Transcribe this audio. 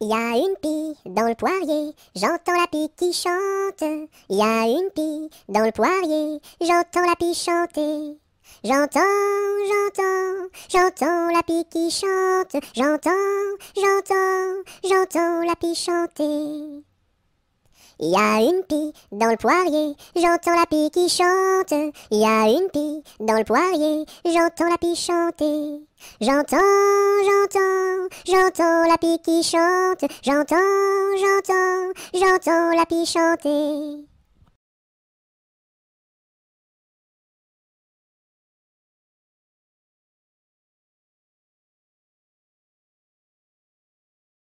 Il y a une pie dans le poirier, j'entends la pie qui chante. Il y a une pie dans le poirier, j'entends la pie chanter. J'entends la pie qui chante. J'entends la pie chanter. Il y a une pie dans le poirier, j'entends la pie qui chante. Il y a une pie dans le poirier, j'entends la pie chanter. J'entends la pie qui chante. J'entends la pie chanter.